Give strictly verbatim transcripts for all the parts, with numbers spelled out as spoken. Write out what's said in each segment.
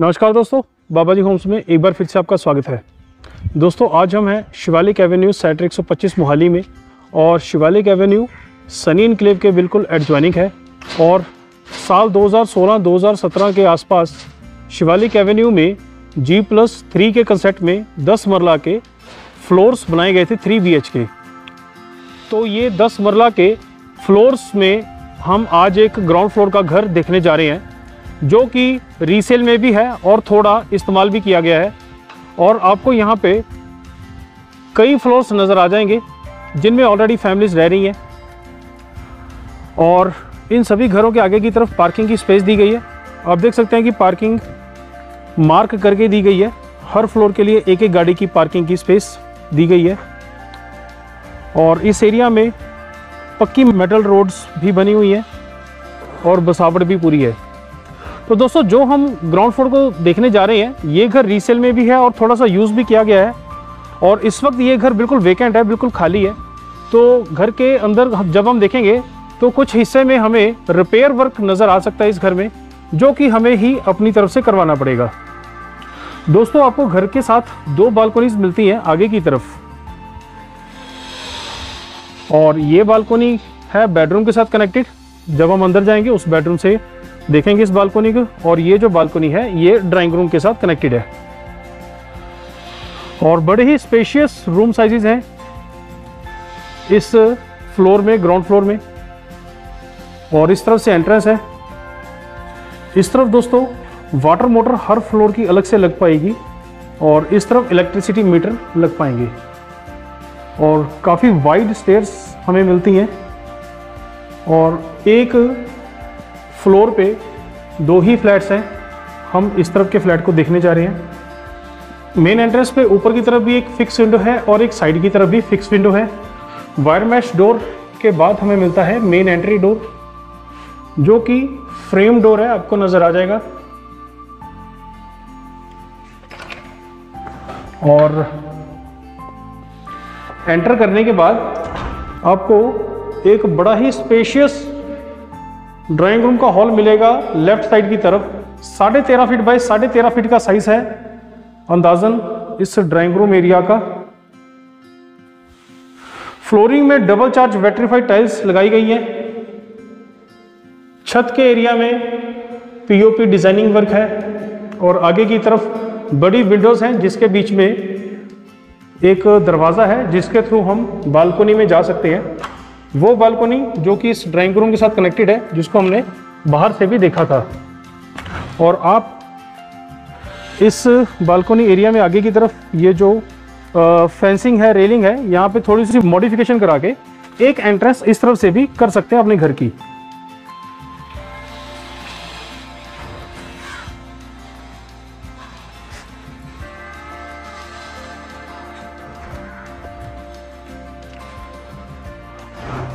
नमस्कार दोस्तों, बाबा जी होम्स में एक बार फिर से आपका स्वागत है। दोस्तों आज हम हैं शिवालिक एवेन्यू सेक्टर एक सौ पच्चीस मोहाली में, और Shivalik Avenue Sunny Enclave के बिल्कुल एडजॉइनिंग है। और साल दो हज़ार सोलह दो हज़ार सत्रह के आसपास शिवालिक एवेन्यू में जी प्लस थ्री के कंसेप्ट में दस मरला के फ्लोर्स बनाए गए थे, थ्री बी एच के। तो ये दस मरला के फ्लोर्स में हम आज एक ग्राउंड फ्लोर का घर देखने जा रहे हैं, जो कि रीसेल में भी है और थोड़ा इस्तेमाल भी किया गया है। और आपको यहाँ पे कई फ्लोर्स नज़र आ जाएंगे जिनमें ऑलरेडी फैमिलीज रह रही हैं, और इन सभी घरों के आगे की तरफ पार्किंग की स्पेस दी गई है। आप देख सकते हैं कि पार्किंग मार्क करके दी गई है, हर फ्लोर के लिए एक एक गाड़ी की पार्किंग की स्पेस दी गई है। और इस एरिया में पक्की मेटल रोड्स भी बनी हुई हैं और बसावट भी पूरी है। तो दोस्तों जो हम ग्राउंड फ्लोर को देखने जा रहे हैं, ये घर रीसेल में भी है और थोड़ा सा यूज़ भी किया गया है, और इस वक्त ये घर बिल्कुल वेकेंट है, बिल्कुल खाली है। तो घर के अंदर जब हम देखेंगे तो कुछ हिस्से में हमें रिपेयर वर्क नज़र आ सकता है इस घर में, जो कि हमें ही अपनी तरफ से करवाना पड़ेगा। दोस्तों आपको घर के साथ दो बालकोनीज मिलती हैं आगे की तरफ, और ये बालकोनी है बेडरूम के साथ कनेक्टेड। जब हम अंदर जाएंगे उस बेडरूम से देखेंगे इस बालकोनी को, और ये जो बालकोनी है ये ड्राइंग रूम के साथ कनेक्टेड है। और बड़े ही स्पेशियस रूम साइजेस हैं इस फ्लोर में, ग्राउंड फ्लोर में। और इस तरफ से एंट्रेंस है। इस तरफ दोस्तों वाटर मोटर हर फ्लोर की अलग से लग पाएगी, और इस तरफ इलेक्ट्रिसिटी मीटर लग पाएंगे। और काफ़ी वाइड स्टेयर्स हमें मिलती हैं, और एक फ्लोर पे दो ही फ्लैट्स हैं। हम इस तरफ के फ्लैट को देखने जा रहे हैं। मेन एंट्रेंस पे ऊपर की तरफ भी एक फिक्स विंडो है और एक साइड की तरफ भी फिक्स विंडो है। वायर मैश डोर के बाद हमें मिलता है मेन एंट्री डोर, जो कि फ्रेम डोर है, आपको नज़र आ जाएगा। और एंटर करने के बाद आपको एक बड़ा ही स्पेशियस ड्राइंग रूम का हॉल मिलेगा लेफ्ट साइड की तरफ। साढ़े तेरह फीट बाई साढ़े तेरह फीट का साइज़ है अंदाज़न इस ड्राइंग रूम एरिया का। फ्लोरिंग में डबल चार्ज वेट्रीफाइड टाइल्स लगाई गई हैं। छत के एरिया में पीओपी डिज़ाइनिंग वर्क है, और आगे की तरफ बड़ी विंडोज़ हैं जिसके बीच में एक दरवाज़ा है जिसके थ्रू हम बालकोनी में जा सकते हैं। वो बालकोनी जो कि इस ड्राइंग रूम के साथ कनेक्टेड है, जिसको हमने बाहर से भी देखा था। और आप इस बालकोनी एरिया में आगे की तरफ ये जो आ, फेंसिंग है, रेलिंग है, यहाँ पे थोड़ी सी मॉडिफिकेशन करा के एक एंट्रेंस इस तरफ से भी कर सकते हैं अपने घर की।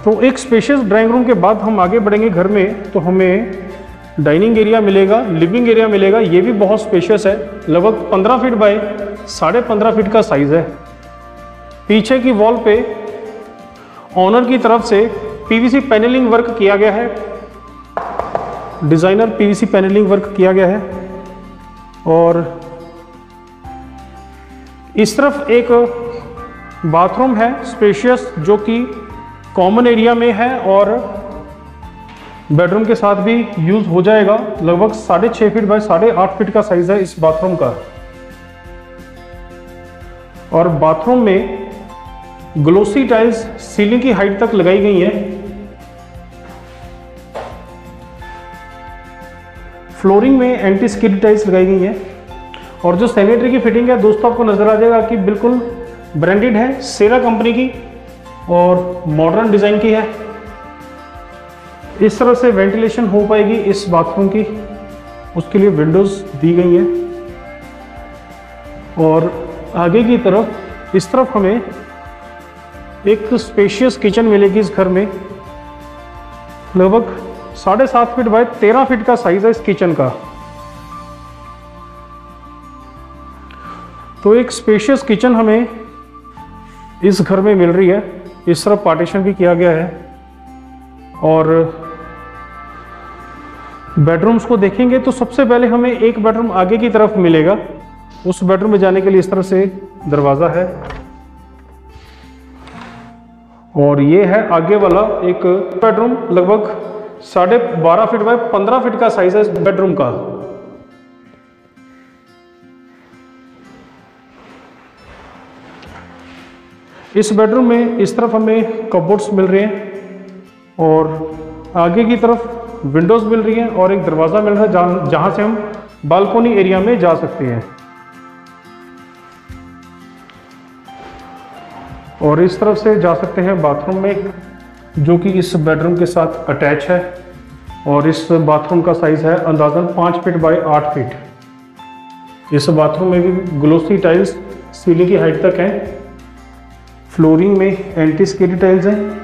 तो एक स्पेशियस ड्राइंग रूम के बाद हम आगे बढ़ेंगे घर में, तो हमें डाइनिंग एरिया मिलेगा, लिविंग एरिया मिलेगा। ये भी बहुत स्पेशियस है, लगभग पंद्रह फीट बाय साढ़े पंद्रह फीट का साइज़ है। पीछे की वॉल पे ऑनर की तरफ से पीवीसी पैनलिंग वर्क किया गया है, डिज़ाइनर पीवीसी पैनलिंग वर्क किया गया है। और इस तरफ एक बाथरूम है स्पेशियस, जो कि कॉमन एरिया में है और बेडरूम के साथ भी यूज़ हो जाएगा। लगभग साढ़े छः फीट बाय साढ़े आठ फीट का साइज़ है इस बाथरूम का। और बाथरूम में ग्लोसी टाइल्स सीलिंग की हाइट तक लगाई गई हैं। फ्लोरिंग में एंटी स्किड टाइल्स लगाई गई हैं। और जो सैनिटरी की फिटिंग है दोस्तों, आपको नज़र आ जाएगा कि बिल्कुल ब्रांडेड है, सेरा कंपनी की और मॉडर्न डिज़ाइन की है। इस तरह से वेंटिलेशन हो पाएगी इस बाथरूम की, उसके लिए विंडोज़ दी गई हैं। और आगे की तरफ इस तरफ हमें एक स्पेशियस किचन मिलेगी इस घर में। लगभग साढ़े सात फीट बाय तेरह फीट का साइज़ है इस किचन का। तो एक स्पेशियस किचन हमें इस घर में मिल रही है। इस तरफ पार्टीशन भी किया गया है, और बेडरूम्स को देखेंगे तो सबसे पहले हमें एक बेडरूम आगे की तरफ मिलेगा। उस बेडरूम में जाने के लिए इस तरह से दरवाज़ा है और ये है आगे वाला एक बेडरूम, लगभग साढ़े बारह फीट बाय पंद्रह फीट का साइज है इस बेडरूम का। इस बेडरूम में इस तरफ हमें कपबोर्ड्स मिल रहे हैं और आगे की तरफ विंडोज़ मिल रही हैं और एक दरवाज़ा मिल रहा है जहाँ जहाँ से हम बालकोनी एरिया में जा सकते हैं। और इस तरफ से जा सकते हैं बाथरूम में, जो कि इस बेडरूम के साथ अटैच है और इस बाथरूम का साइज़ है अंदाज़न पाँच फीट बाई आठ फीट। इस बाथरूम में भी ग्लोसी टाइल्स सीलिंग की हाइट तक हैं। फ्लोरिंग में एंटी स्केरी टाइल्स हैं।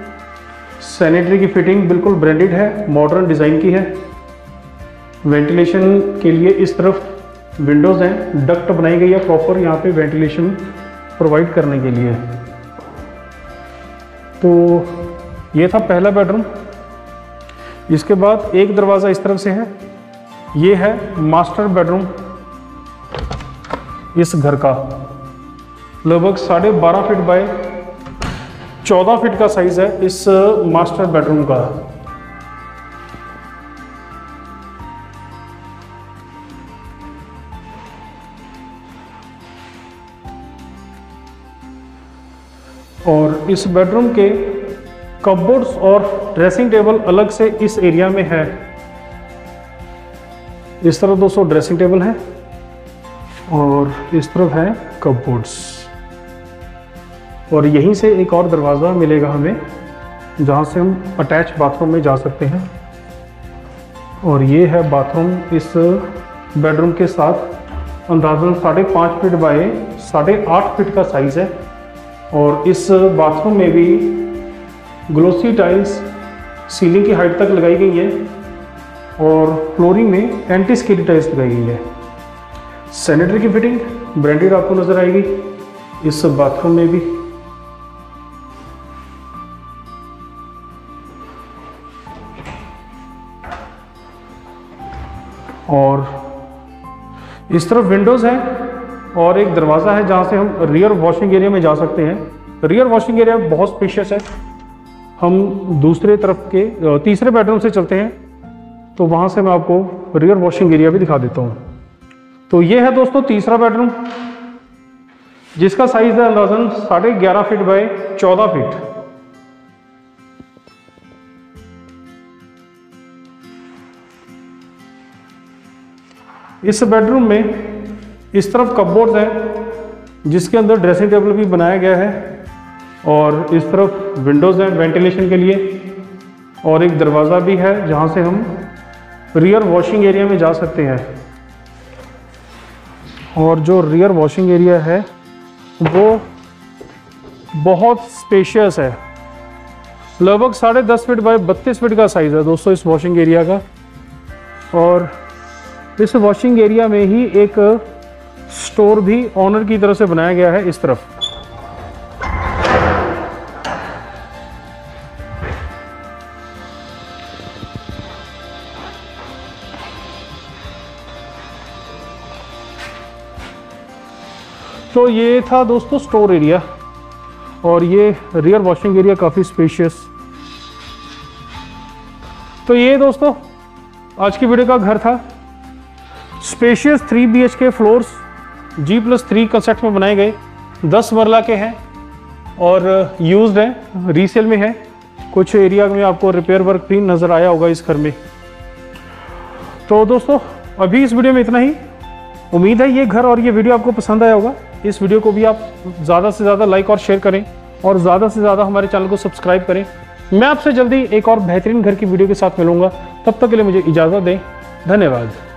सैनिटरी की फिटिंग बिल्कुल ब्रांडेड है, मॉडर्न डिज़ाइन की है। वेंटिलेशन के लिए इस तरफ विंडोज़ हैं, डक्ट बनाई गई है प्रॉपर यहाँ पे वेंटिलेशन प्रोवाइड करने के लिए। तो ये था पहला बेडरूम। इसके बाद एक दरवाज़ा इस तरफ से है, ये है मास्टर बेडरूम इस घर का। लगभग साढ़े बारह फीट बाय चौदह फीट का साइज़ है इस मास्टर बेडरूम का। और इस बेडरूम के कपबोर्ड्स और ड्रेसिंग टेबल अलग से इस एरिया में है। इस तरफ दोस्तों ड्रेसिंग टेबल है और इस तरफ है कपबोर्ड्स। और यहीं से एक और दरवाज़ा मिलेगा हमें, जहाँ से हम अटैच बाथरूम में जा सकते हैं। और ये है बाथरूम इस बेडरूम के साथ, अंदाज़न साढ़े पाँच फीट बाय साढ़े आठ फीट का साइज़ है। और इस बाथरूम में भी ग्लोसी टाइल्स सीलिंग की हाइट तक लगाई गई है और फ्लोरिंग में एंटी स्केरी टाइल्स लगाई गई है। सैनिटरी की फिटिंग ब्रांडेड आपको नज़र आएगी इस बाथरूम में भी। और इस तरफ विंडोज़ है और एक दरवाज़ा है जहाँ से हम रियर वॉशिंग एरिया में जा सकते हैं। रियर वॉशिंग एरिया बहुत स्पेशियस है। हम दूसरे तरफ के तीसरे बेडरूम से चलते हैं, तो वहाँ से मैं आपको रियर वॉशिंग एरिया भी दिखा देता हूँ। तो ये है दोस्तों तीसरा बेडरूम, जिसका साइज़ है अंदाजन साढ़े ग्यारह फीट बाय चौदह फीट। इस बेडरूम में इस तरफ कपबोर्ड है, जिसके अंदर ड्रेसिंग टेबल भी बनाया गया है और इस तरफ विंडोज़ हैं वेंटिलेशन के लिए और एक दरवाज़ा भी है जहाँ से हम रियर वॉशिंग एरिया में जा सकते हैं। और जो रियर वॉशिंग एरिया है वो बहुत स्पेशियस है। लगभग साढ़े दस फीट बाय बत्तीस फीट का साइज़ है दोस्तों इस वॉशिंग एरिया का। और इस वॉशिंग एरिया में ही एक स्टोर भी ऑनर की तरफ से बनाया गया है इस तरफ। तो ये था दोस्तों स्टोर एरिया और ये रियर वॉशिंग एरिया काफ़ी स्पेशियस। तो ये दोस्तों आज की वीडियो का घर था। Spacious three B H K floors G plus three concept में बनाए गए, दस मरला के हैं और यूज्ड हैं, रीसेल में हैं। कुछ एरिया में आपको रिपेयर वर्क भी नज़र आया होगा इस घर में। तो दोस्तों अभी इस वीडियो में इतना ही। उम्मीद है ये घर और ये वीडियो आपको पसंद आया होगा। इस वीडियो को भी आप ज़्यादा से ज़्यादा लाइक और शेयर करें और ज़्यादा से ज़्यादा हमारे चैनल को सब्सक्राइब करें। मैं आपसे जल्दी एक और बेहतरीन घर की वीडियो के साथ मिलूँगा। तब तक के लिए मुझे इजाज़त दें। धन्यवाद।